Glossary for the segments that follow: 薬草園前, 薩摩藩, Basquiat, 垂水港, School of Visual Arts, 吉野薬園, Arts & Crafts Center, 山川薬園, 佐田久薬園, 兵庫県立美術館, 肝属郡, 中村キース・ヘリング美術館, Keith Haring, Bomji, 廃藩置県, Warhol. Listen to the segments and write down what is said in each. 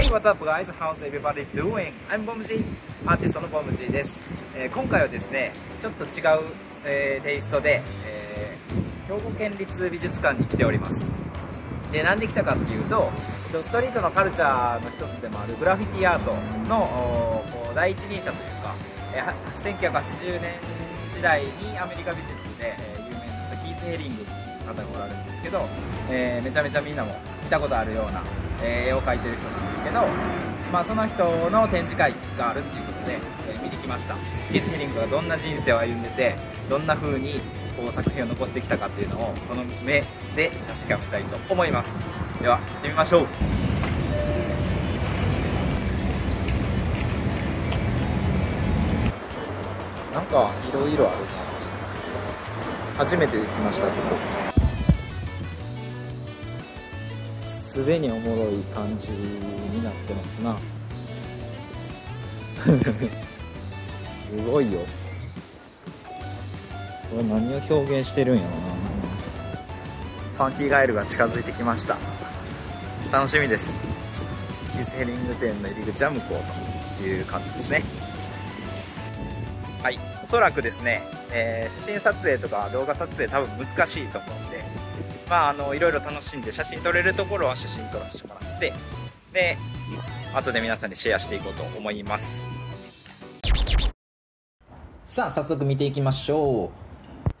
Hey, what's up guys? How's everybody doing? I'm Bomji! アーティストの Bomji です。今回はですね、ちょっと違う、テイストで、兵庫県立美術館に来ております。で、なんで来たかっていうと、ストリートのカルチャーの一つでもあるグラフィティアートのこう第一人者というか、1980年時代にアメリカ美術で有名だったキース・ヘリングっていう方がおられるんですけど、めちゃめちゃみんなも見たことあるような絵を描いてる人なんですけど、まあ、その人の展示会があるっていうことで、見に来ました。キース・ヘリングがどんな人生を歩んでて、どんな風にこう作品を残してきたかっていうのをこの目で確かめたいと思います。では行ってみましょう。なんかいろいろあるね。初めて来ました。ここすでにおもろい感じになってますなすごいよこれ。何を表現してるんやろな。ファンキーガエルが近づいてきました。楽しみです。キース・ヘリング店の入り口は向こうという感じですね。はい、おそらくですね、写真撮影とか動画撮影多分難しいと思うんで、まあいろいろ楽しんで写真撮れるところは写真撮らせてもらって、で後で皆さんにシェアしていこうと思います。さあ早速見ていきましょ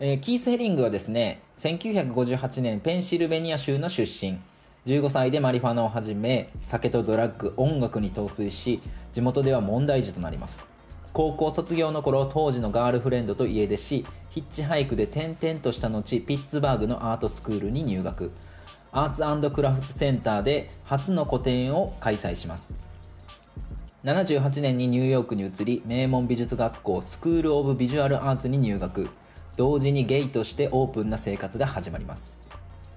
う。キース・ヘリングはですね、1958年ペンシルベニア州の出身。15歳でマリファナをはじめ、酒とドラッグ、音楽に陶酔し、地元では問題児となります。高校卒業の頃、当時のガールフレンドと家出し、ヒッチハイクで転々とした後、ピッツバーグのアートスクールに入学。アーツ&クラフトセンターで初の個展を開催します。78年にニューヨークに移り、名門美術学校スクール・オブ・ビジュアル・アーツに入学。同時にゲイとしてオープンな生活が始まります。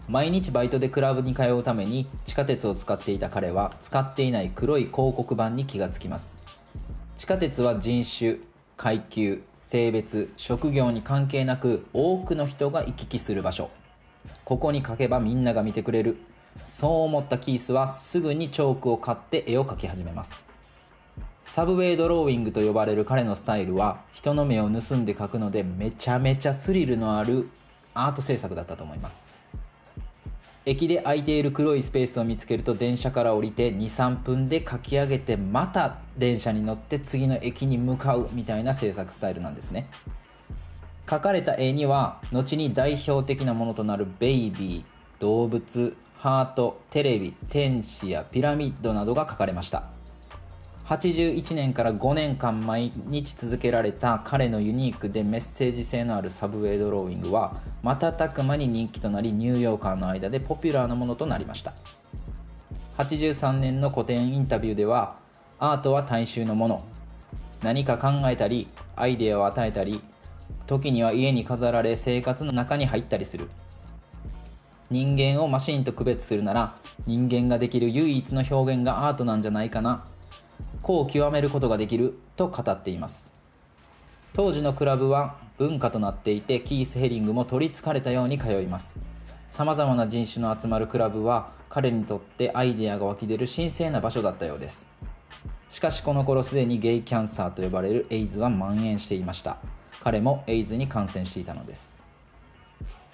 毎日バイトでクラブに通うために地下鉄を使っていた彼は、使っていない黒い広告板に気がつきます。地下鉄は人種、階級、性別、職業に関係なく多くの人が行き来する場所。ここに書けばみんなが見てくれる。そう思ったキースはすぐにチョークを買って絵を描き始めます。サブウェイドローイングと呼ばれる彼のスタイルは人の目を盗んで描くので、めちゃめちゃスリルのあるアート制作だったと思います。駅で空いている黒いスペースを見つけると、電車から降りて 2,3 分で描き上げて、また電車に乗って次の駅に向かうみたいな制作スタイルなんですね。描かれた絵には後に代表的なものとなるベイビー、動物、ハート、テレビ、天使やピラミッドなどが描かれました。81年から5年間毎日続けられた彼のユニークでメッセージ性のあるサブウェイドローイングは瞬く間に人気となり、ニューヨーカーの間でポピュラーなものとなりました。83年の個展インタビューでは、アートは大衆のもの、何か考えたりアイデアを与えたり、時には家に飾られ生活の中に入ったりする。人間をマシンと区別するなら、人間ができる唯一の表現がアートなんじゃないかな、こう極めることができると語っています。当時のクラブは文化となっていて、キース・ヘリングも取りつかれたように通います。さまざまな人種の集まるクラブは彼にとってアイデアが湧き出る神聖な場所だったようです。しかしこの頃すでにゲイキャンサーと呼ばれるエイズは蔓延していました。彼もエイズに感染していたのです。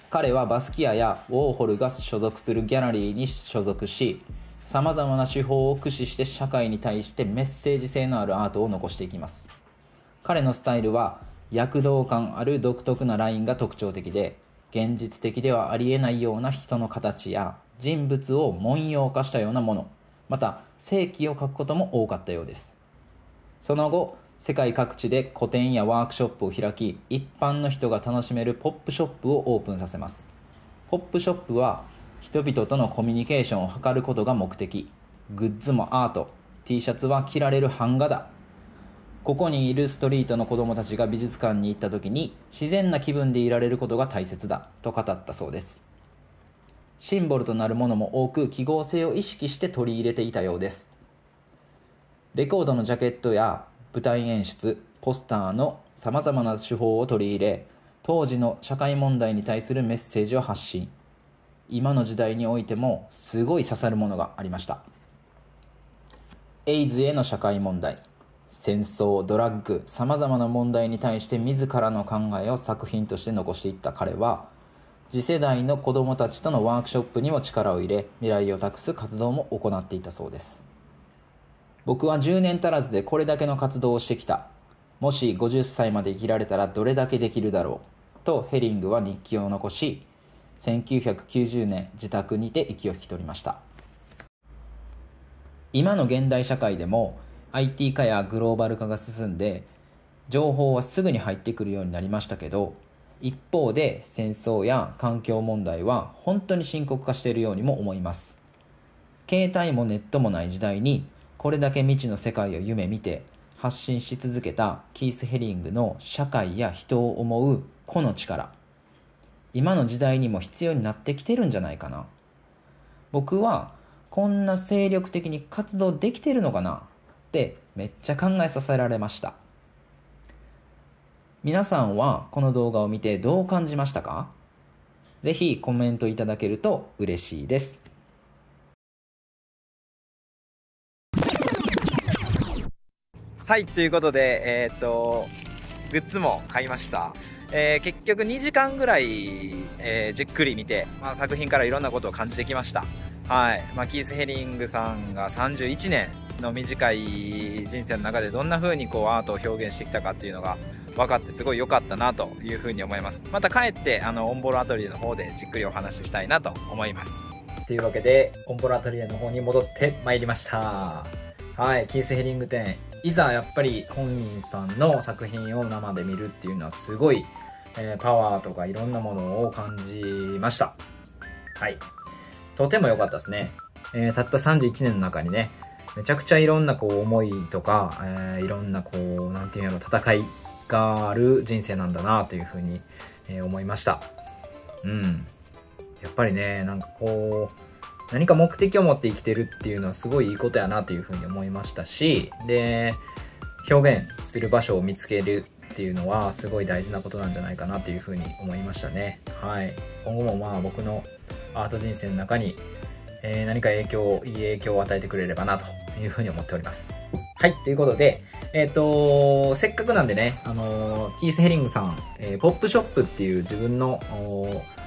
彼はバスキアやウォーホルが所属するギャラリーに所属し、さまざまな手法を駆使して社会に対してメッセージ性のあるアートを残していきます。彼のスタイルは躍動感ある独特なラインが特徴的で、現実的ではありえないような人の形や人物を文様化したようなもの、また性器を描くことも多かったようです。その後世界各地で個展やワークショップを開き、一般の人が楽しめるポップショップをオープンさせます。ポップショップは人々とのコミュニケーションを図ることが目的。グッズもアート、 T シャツは着られる版画だ。ここにいるストリートの子どもたちが美術館に行った時に自然な気分でいられることが大切だと語ったそうです。シンボルとなるものも多く、記号性を意識して取り入れていたようです。レコードのジャケットや舞台演出、ポスターのさまざまな手法を取り入れ、当時の社会問題に対するメッセージを発信。今の時代においてもすごい刺さるものがありました。エイズへの社会問題、戦争、ドラッグ、さまざまな問題に対して自らの考えを作品として残していった彼は、次世代の子どもたちとのワークショップにも力を入れ、未来を託す活動も行っていたそうです。僕は10年足らずでこれだけの活動をしてきた。もし50歳まで生きられたらどれだけできるだろうとヘリングは日記を残し、1990年自宅にて息を引き取りました。今の現代社会でも IT 化やグローバル化が進んで、情報はすぐに入ってくるようになりましたけど、一方で戦争や環境問題は本当に深刻化しているようにも思います。携帯もネットもない時代に、これだけ未知の世界を夢見て発信し続けたキース・ヘリングの社会や人を思う個の力、今の時代にも必要になってきてるんじゃないかな。僕はこんな精力的に活動できてるのかなってめっちゃ考えさせられました。皆さんはこの動画を見てどう感じましたか？ぜひコメントいただけると嬉しいです。はい、ということで、グッズも買いました。結局2時間ぐらい、じっくり見て、作品からいろんなことを感じてきました。はい。キース・ヘリングさんが31年の短い人生の中でどんな風にこうアートを表現してきたかっていうのが分かって、すごい良かったなという風に思います。また帰って、オンボロアトリエの方でじっくりお話ししたいなと思います。というわけで、オンボロアトリエの方に戻ってまいりました。はい。キース・ヘリング展。いざやっぱり本人さんの作品を生で見るっていうのはすごい、パワーとかいろんなものを感じました。はい、とても良かったですね。たった31年の中にね、めちゃくちゃいろんなこう思いとか、いろんなこうなんていうの、戦いがある人生なんだなというふうに、思いました。うん、やっぱりね、なんかこう何か目的を持って生きてるっていうのはすごいいいことやなというふうに思いましたし、で、表現する場所を見つけるっていうのはすごい大事なことなんじゃないかなというふうに思いましたね。はい。今後も僕のアート人生の中に、何かいい影響を与えてくれればなというふうに思っております。はい、ということで、せっかくなんでね、キース・ヘリングさん、ポップショップっていう自分の、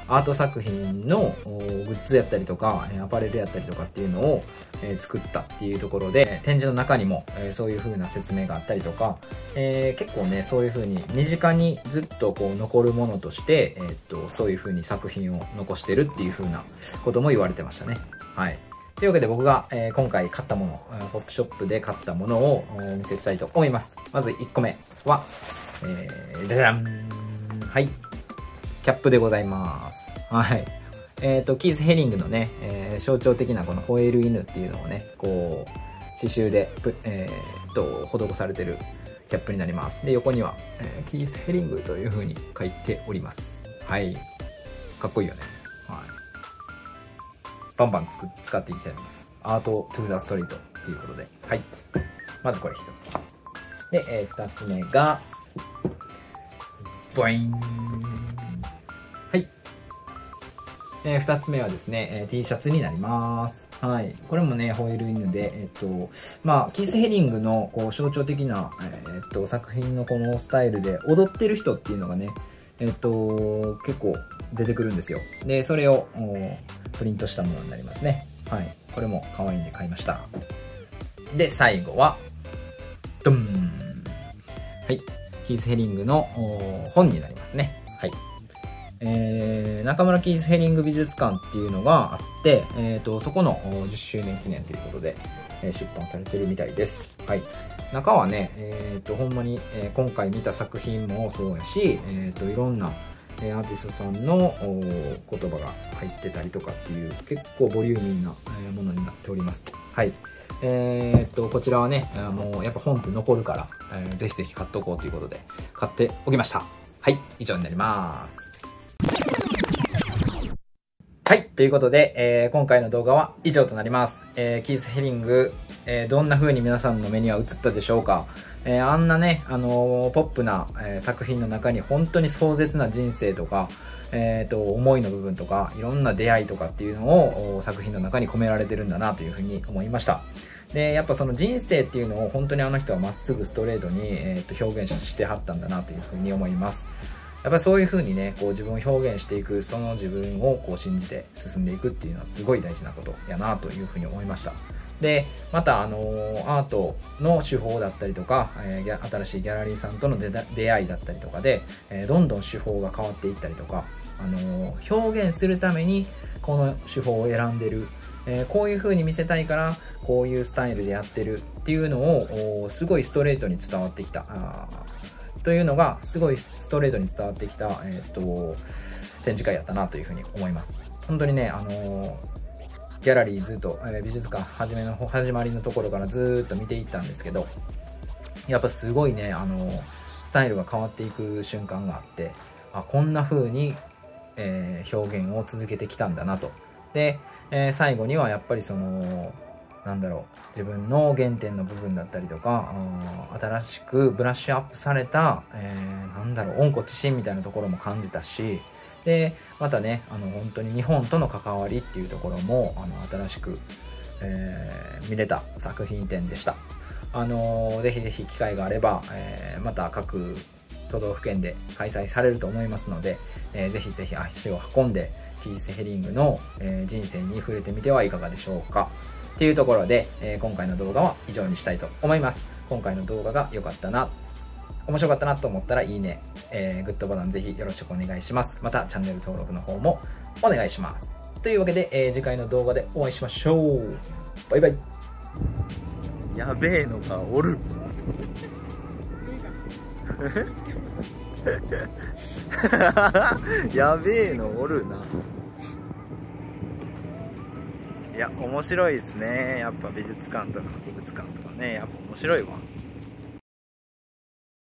アート作品のグッズやったりとかアパレルやったりとかっていうのを作ったっていうところで、展示の中にもそういう風な説明があったりとか、結構ね、そういう風に身近にずっとこう残るものとして、そういう風に作品を残してるっていう風なことも言われてましたね。はい。というわけで僕が今回買ったもの、ポップショップで買ったものをお見せしたいと思います。まず1個目は、じゃじゃん。はい。キャップでございます。はい。キース・ヘリングのね、象徴的なこの吠える犬っていうのをね、こう、刺繍で、施されてるキャップになります。で、横には、キース・ヘリングという風に書いております。はい。かっこいいよね。はい。バンバン使っていきたいと思います。アート・トゥ・ザ・ストリートっていうことで。はい。まずこれ1つ。で、2つ目が、ボイン。2つ目はですね、T シャツになります。はい。これもね、吠える犬で、キース・ヘリングのこう象徴的な、作品のこのスタイルで踊ってる人っていうのがね、結構出てくるんですよ。で、それをプリントしたものになりますね。はい。これも可愛いんで買いました。で、最後は、ドン！はい。キース・ヘリングの本になりますね。はい。中村キース・ヘリング美術館っていうのがあって、そこの10周年記念ということで、出版されてるみたいです。はい。中はね、ほんまに、今回見た作品もそうやし、いろんな、アーティストさんの言葉が入ってたりとかっていう、結構ボリューミーな、ものになっております。はい。こちらはね、やっぱ本って残るから、ぜひぜひ買っとこうということで、買っておきました。はい。以上になります。はい。ということで、今回の動画は以上となります。キース・ヘリング、どんな風に皆さんの目には映ったでしょうか？あんなね、ポップな、作品の中に本当に壮絶な人生とか、思いの部分とか、いろんな出会いとかっていうのを作品の中に込められてるんだなという風に思いました。でやっぱその人生っていうのを本当にあの人はまっすぐストレートに、表現してはったんだなというふうに思います。やっぱりそういうふうにね、こう自分を表現していく、その自分をこう信じて進んでいくっていうのはすごい大事なことやなというふうに思いました。で、またアートの手法だったりとか、新しいギャラリーさんとの出会いだったりとかで、どんどん手法が変わっていったりとか、表現するためにこの手法を選んでる。こういう風に見せたいからこういうスタイルでやってるっていうのをすごいストレートに伝わってきたというのがすごいストレートに伝わってきた、展示会やったなという風に思います。本当にね、ギャラリーずっと、美術館始まりのところからずっと見ていったんですけど、やっぱすごいね、スタイルが変わっていく瞬間があって、あ、こんな風に、表現を続けてきたんだなと。で最後にはやっぱりそのなんだろう、自分の原点の部分だったりとか、新しくブラッシュアップされた、なんだろう、温故知新みたいなところも感じたし、でまたね、本当に日本との関わりっていうところも新しく、見れた作品展でした。ぜひぜひ機会があれば、また各都道府県で開催されると思いますので、ぜひぜひ足を運んでキース・ヘリングの人生に触れてみてはいかがでしょうかっていうところで、今回の動画は以上にしたいと思います。今回の動画が良かったな、面白かったなと思ったらいいね、グッドボタンぜひよろしくお願いします。またチャンネル登録の方もお願いします。というわけで、次回の動画でお会いしましょう。バイバイ。やべえのがおるやべえのおるな。いや面白いですね。やっぱ美術館とか博物館とかね、やっぱ面白いわ。